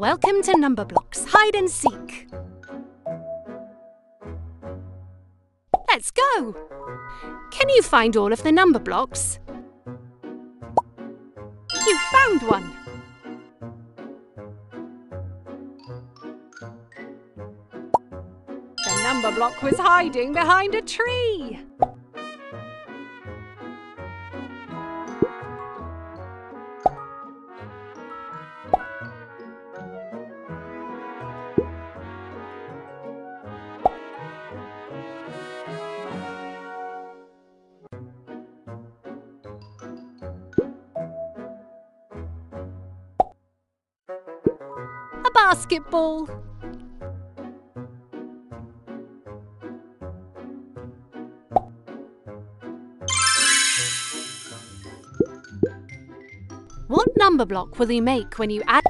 Welcome to Numberblocks Hide and Seek. Let's go! Can you find all of the number blocks? You found one! The number block was hiding behind a tree! Basketball. What number block will you make when you add?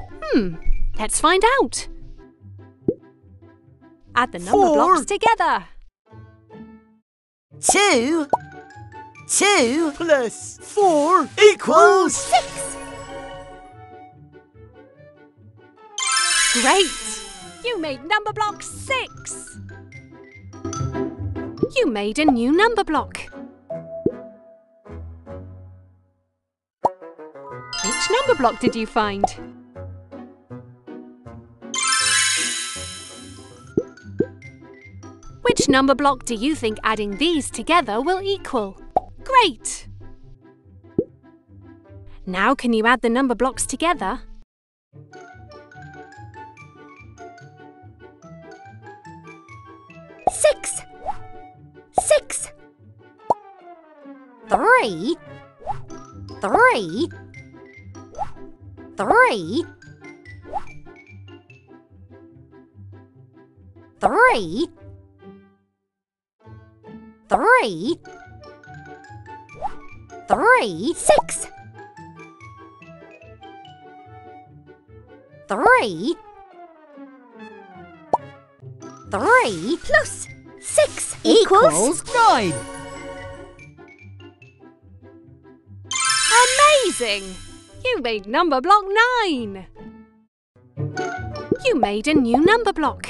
Let's find out. Add the number blocks together. 2 plus 4 equals 6. Great! You made number block 6! You made a new number block. Which number block did you find? Which number block do you think adding these together will equal? Great! Now can you add the number blocks together? Six. 3 plus 6 equals 9. Amazing! You made number block 9. You made a new number block.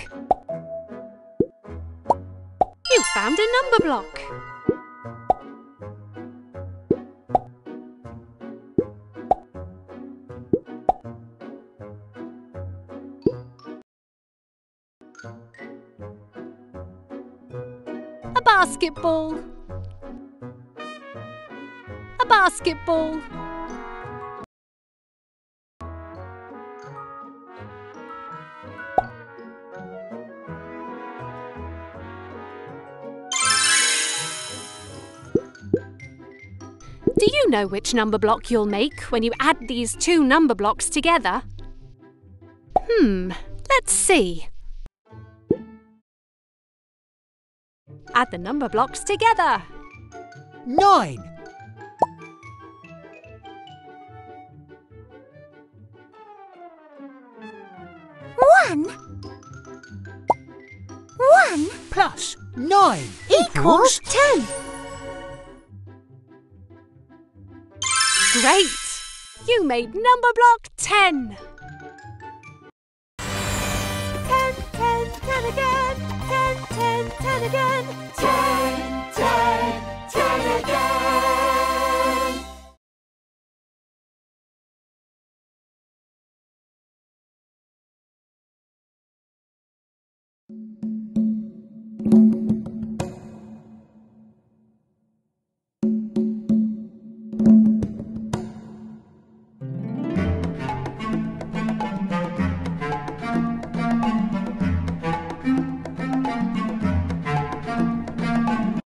You found a number block. A basketball. Do you know which number block you'll make when you add these two number blocks together? Let's see. Add the number blocks together. 9. 1 plus 9 equals 10. Great! You made number block 10. 10, 10, 10 again. 10, 10, 10 again.